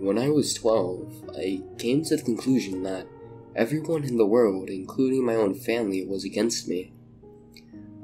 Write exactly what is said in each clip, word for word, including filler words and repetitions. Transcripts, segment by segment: when I was twelve, I came to the conclusion that everyone in the world, including my own family, was against me.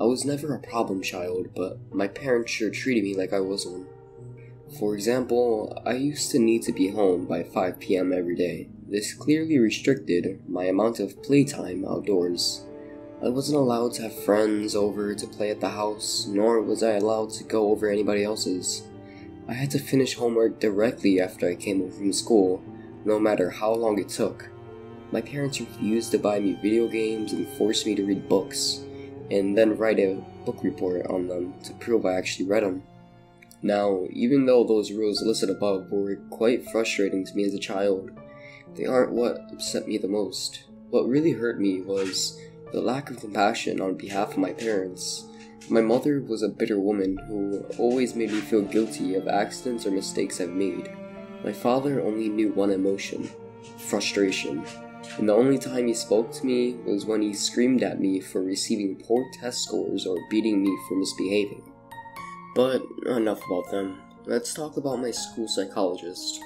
I was never a problem child, but my parents sure treated me like I was one. For example, I used to need to be home by five p.m. every day. This clearly restricted my amount of playtime outdoors. I wasn't allowed to have friends over to play at the house, nor was I allowed to go over anybody else's. I had to finish homework directly after I came home from school, no matter how long it took. My parents refused to buy me video games and forced me to read books, and then write a book report on them to prove I actually read them. Now, even though those rules listed above were quite frustrating to me as a child, they aren't what upset me the most. What really hurt me was the lack of compassion on behalf of my parents. My mother was a bitter woman who always made me feel guilty of accidents or mistakes I've made. My father only knew one emotion, frustration. And the only time he spoke to me was when he screamed at me for receiving poor test scores or beating me for misbehaving. But enough about them. Let's talk about my school psychologist.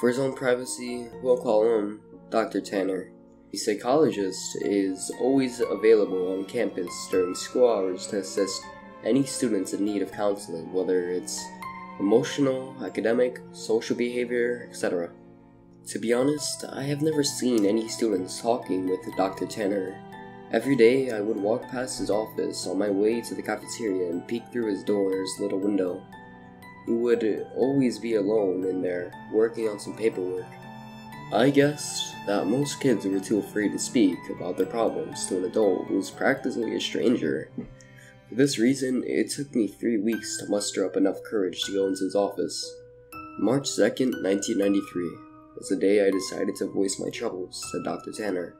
For his own privacy, we'll call him Doctor Tanner. The psychologist is always available on campus during school hours to assist any students in need of counseling, whether it's emotional, academic, social behavior, et cetera. To be honest, I have never seen any students talking with Doctor Tanner. Every day, I would walk past his office on my way to the cafeteria and peek through his door's little window. He would always be alone in there, working on some paperwork. I guessed that most kids were too afraid to speak about their problems to an adult who's practically a stranger. For this reason, it took me three weeks to muster up enough courage to go into his office. March second, nineteen ninety-three. Was the day I decided to voice my troubles to Doctor Tanner.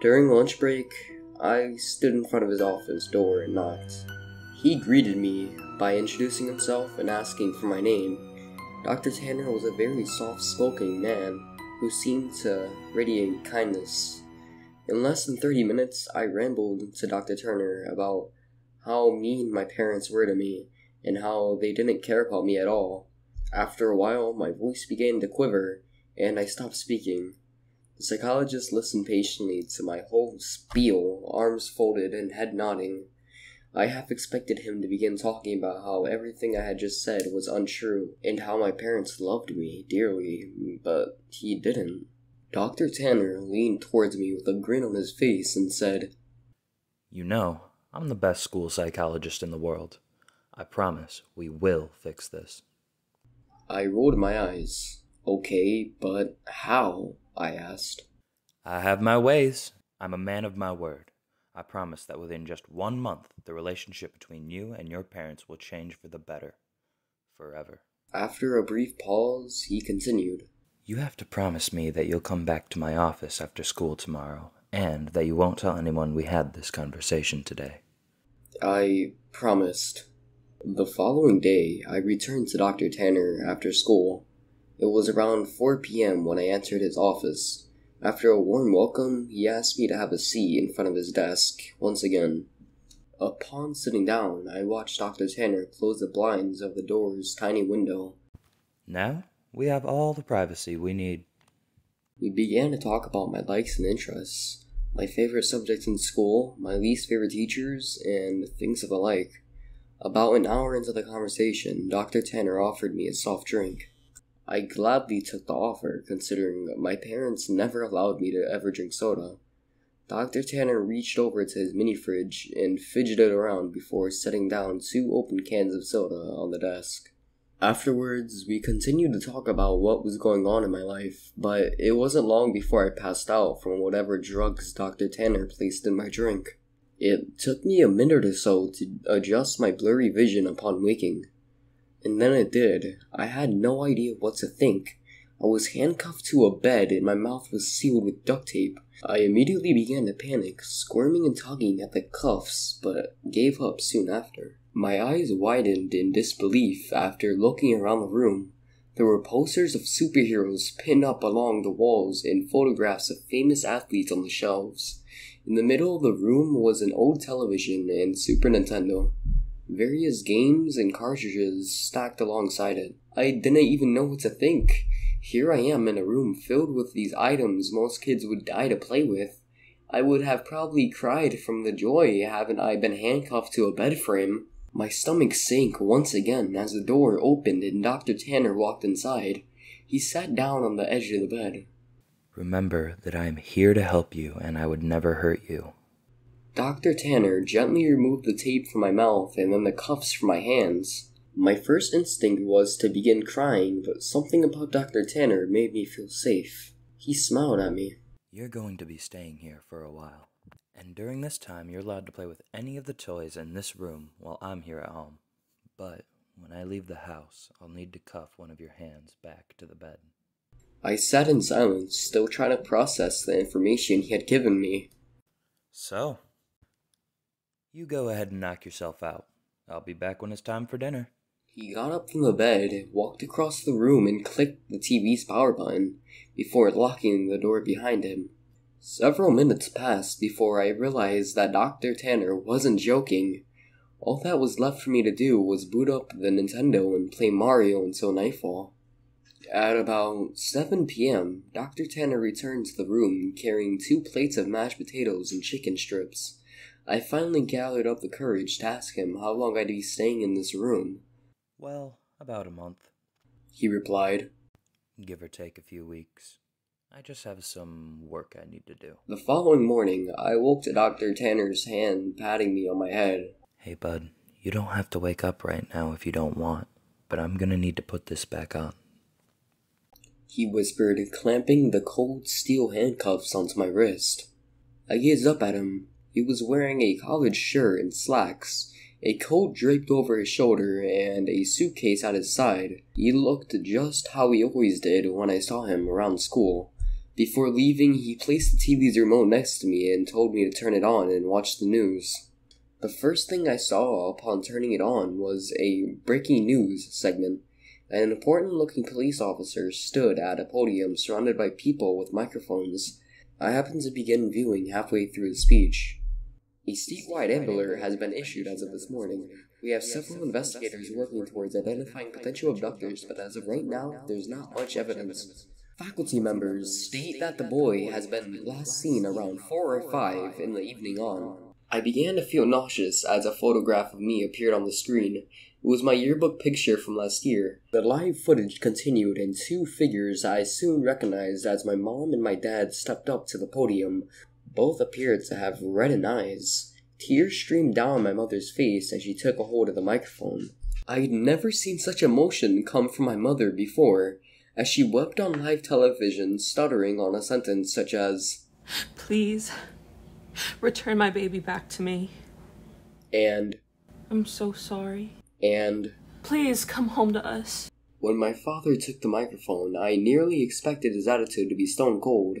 During lunch break, I stood in front of his office door and knocked. He greeted me by introducing himself and asking for my name. Doctor Tanner was a very soft-spoken man who seemed to radiate kindness. In less than thirty minutes, I rambled to Doctor Tanner about how mean my parents were to me and how they didn't care about me at all. After a while, my voice began to quiver, and I stopped speaking. The psychologist listened patiently to my whole spiel, arms folded and head nodding. I half expected him to begin talking about how everything I had just said was untrue, and how my parents loved me dearly, but he didn't. Doctor Tanner leaned towards me with a grin on his face and said, "You know, I'm the best school psychologist in the world. I promise we will fix this." I rolled my eyes. "Okay, but how?" I asked. "I have my ways. I'm a man of my word. I promise that within just one month, the relationship between you and your parents will change for the better. Forever." After a brief pause, he continued. "You have to promise me that you'll come back to my office after school tomorrow, and that you won't tell anyone we had this conversation today." I promised. The following day, I returned to Doctor Tanner after school. It was around four p.m. when I entered his office. After a warm welcome, he asked me to have a seat in front of his desk once again. Upon sitting down, I watched Doctor Tanner close the blinds of the door's tiny window. "Now, we have all the privacy we need." We began to talk about my likes and interests, my favorite subjects in school, my least favorite teachers, and things of the like. About an hour into the conversation, Doctor Tanner offered me a soft drink. I gladly took the offer, considering my parents never allowed me to ever drink soda. Doctor Tanner reached over to his mini-fridge and fidgeted around before setting down two open cans of soda on the desk. Afterwards, we continued to talk about what was going on in my life, but it wasn't long before I passed out from whatever drugs Doctor Tanner placed in my drink. It took me a minute or so to adjust my blurry vision upon waking. And then it did. I had no idea what to think. I was handcuffed to a bed and my mouth was sealed with duct tape. I immediately began to panic, squirming and tugging at the cuffs, but gave up soon after. My eyes widened in disbelief after looking around the room. There were posters of superheroes pinned up along the walls and photographs of famous athletes on the shelves. In the middle of the room was an old television and Super Nintendo. Various games and cartridges stacked alongside it. I didn't even know what to think. Here I am in a room filled with these items most kids would die to play with. I would have probably cried from the joy hadn't I been handcuffed to a bed frame. My stomach sank once again as the door opened and Doctor Tanner walked inside. He sat down on the edge of the bed. Remember that I am here to help you and I would never hurt you. Doctor Tanner gently removed the tape from my mouth and then the cuffs from my hands. My first instinct was to begin crying, but something about Doctor Tanner made me feel safe. He smiled at me. You're going to be staying here for a while, and during this time you're allowed to play with any of the toys in this room while I'm here at home. But when I leave the house, I'll need to cuff one of your hands back to the bed. I sat in silence, still trying to process the information he had given me. So, you go ahead and knock yourself out. I'll be back when it's time for dinner. He got up from the bed, walked across the room, and clicked the T V's power button before locking the door behind him. Several minutes passed before I realized that Doctor Tanner wasn't joking. All that was left for me to do was boot up the Nintendo and play Mario until nightfall. At about seven p m, Doctor Tanner returned to the room carrying two plates of mashed potatoes and chicken strips. I finally gathered up the courage to ask him how long I'd be staying in this room. Well, about a month, he replied. Give or take a few weeks. I just have some work I need to do. The following morning, I woke to Doctor Tanner's hand patting me on my head. Hey, bud, you don't have to wake up right now if you don't want, but I'm gonna need to put this back on. He whispered, clamping the cold steel handcuffs onto my wrist. I gazed up at him. He was wearing a college shirt and slacks, a coat draped over his shoulder, and a suitcase at his side. He looked just how he always did when I saw him around school. Before leaving, he placed the T V's remote next to me and told me to turn it on and watch the news. The first thing I saw upon turning it on was a breaking news segment. An important-looking police officer stood at a podium surrounded by people with microphones. I happened to begin viewing halfway through the speech. A statewide Amber Alert has been issued as of this morning. We have several investigators working towards identifying potential abductors, but as of right now, there's not much evidence. Faculty members state that the boy has been last seen around four or five in the evening on. I began to feel nauseous as a photograph of me appeared on the screen. It was my yearbook picture from last year. The live footage continued, and two figures I soon recognized as my mom and my dad stepped up to the podium. Both appeared to have reddened eyes. Tears streamed down my mother's face as she took a hold of the microphone. I'd never seen such emotion come from my mother before, as she wept on live television, stuttering on a sentence such as, Please, return my baby back to me. And, I'm so sorry. And, Please come home to us. When my father took the microphone, I nearly expected his attitude to be stone cold.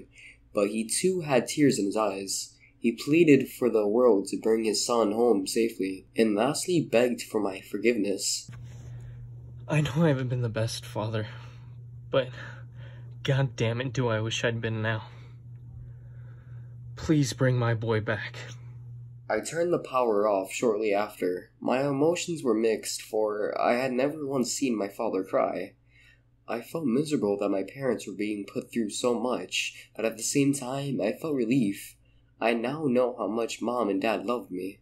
But he too had tears in his eyes. He pleaded for the world to bring his son home safely, and lastly begged for my forgiveness. I know I haven't been the best father, but god damn it do I wish I'd been now. Please bring my boy back. I turned the power off shortly after. My emotions were mixed, for I had never once seen my father cry. I felt miserable that my parents were being put through so much, but at the same time, I felt relief. I now know how much Mom and Dad loved me.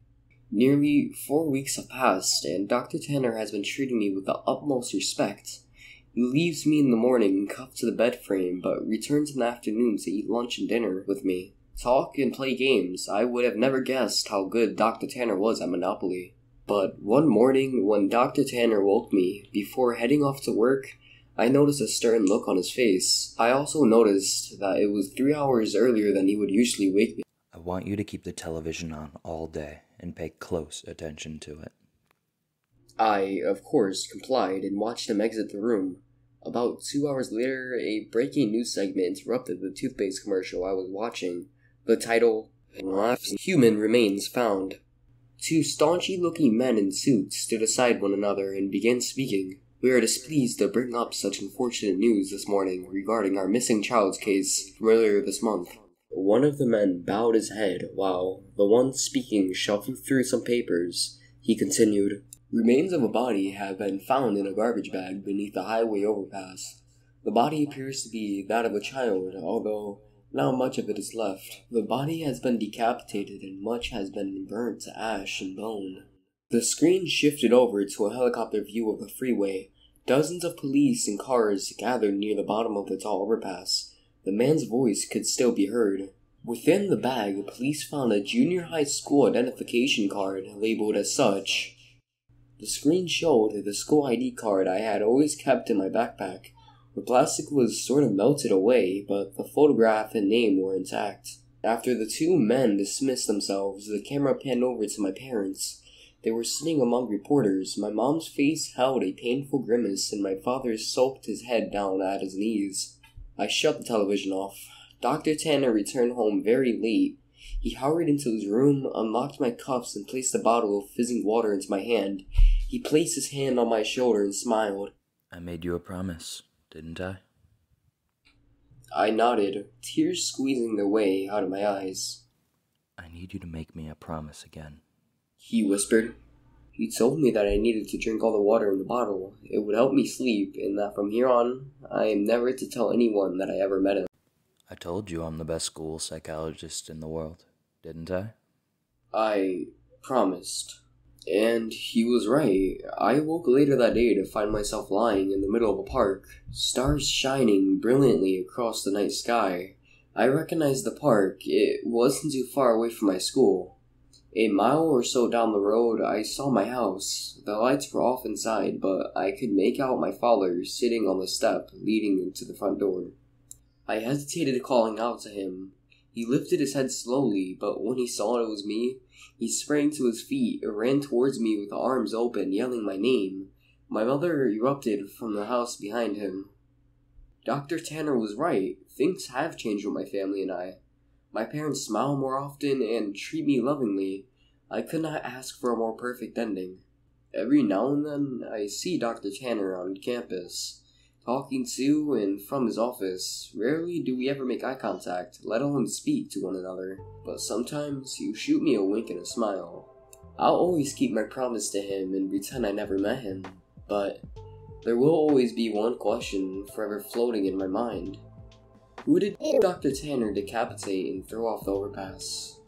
Nearly four weeks have passed, and Doctor Tanner has been treating me with the utmost respect. He leaves me in the morning, cuffed to the bed frame, but returns in the afternoon to eat lunch and dinner with me. Talk and play games. I would have never guessed how good Doctor Tanner was at Monopoly. But one morning, when Doctor Tanner woke me, before heading off to work, I noticed a stern look on his face. I also noticed that it was three hours earlier than he would usually wake me. I want you to keep the television on all day and pay close attention to it. I, of course, complied and watched him exit the room. About two hours later, a breaking news segment interrupted the toothpaste commercial I was watching. The title, Human Remains Found. Two staunchy-looking men in suits stood aside one another and began speaking. We are displeased to bring up such unfortunate news this morning regarding our missing child's case from earlier this month. One of the men bowed his head while the one speaking shuffled through some papers. He continued, Remains of a body have been found in a garbage bag beneath the highway overpass. The body appears to be that of a child, although not much of it is left. The body has been decapitated and much has been burnt to ash and bone. The screen shifted over to a helicopter view of the freeway. Dozens of police and cars gathered near the bottom of the tall overpass. The man's voice could still be heard. Within the bag, police found a junior high school identification card labeled as such. The screen showed the school I D card I had always kept in my backpack. The plastic was sort of melted away, but the photograph and name were intact. After the two men dismissed themselves, the camera panned over to my parents. They were sitting among reporters. My mom's face held a painful grimace, and my father soaked his head down at his knees. I shut the television off. Doctor Tanner returned home very late. He hurried into his room, unlocked my cuffs, and placed a bottle of fizzing water into my hand. He placed his hand on my shoulder and smiled. I made you a promise, didn't I? I nodded, tears squeezing their way out of my eyes. I need you to make me a promise again, he whispered. He told me that I needed to drink all the water in the bottle. It would help me sleep, and that from here on, I am never to tell anyone that I ever met him. I told you I'm the best school psychologist in the world, didn't I? I promised. And he was right. I woke later that day to find myself lying in the middle of a park, stars shining brilliantly across the night sky. I recognized the park. It wasn't too far away from my school. A mile or so down the road, I saw my house. The lights were off inside, but I could make out my father sitting on the step leading into the front door. I hesitated calling out to him. He lifted his head slowly, but when he saw it was me, he sprang to his feet and ran towards me with arms open, yelling my name. My mother erupted from the house behind him. Doctor Tanner was right. Things have changed with my family and I. My parents smile more often and treat me lovingly. I could not ask for a more perfect ending. Every now and then, I see Doctor Tanner on campus, talking to and from his office. Rarely do we ever make eye contact, let alone speak to one another, but sometimes he'll shoot me a wink and a smile. I'll always keep my promise to him and pretend I never met him, but there will always be one question forever floating in my mind. Who did Doctor Tanner decapitate and throw off the overpass?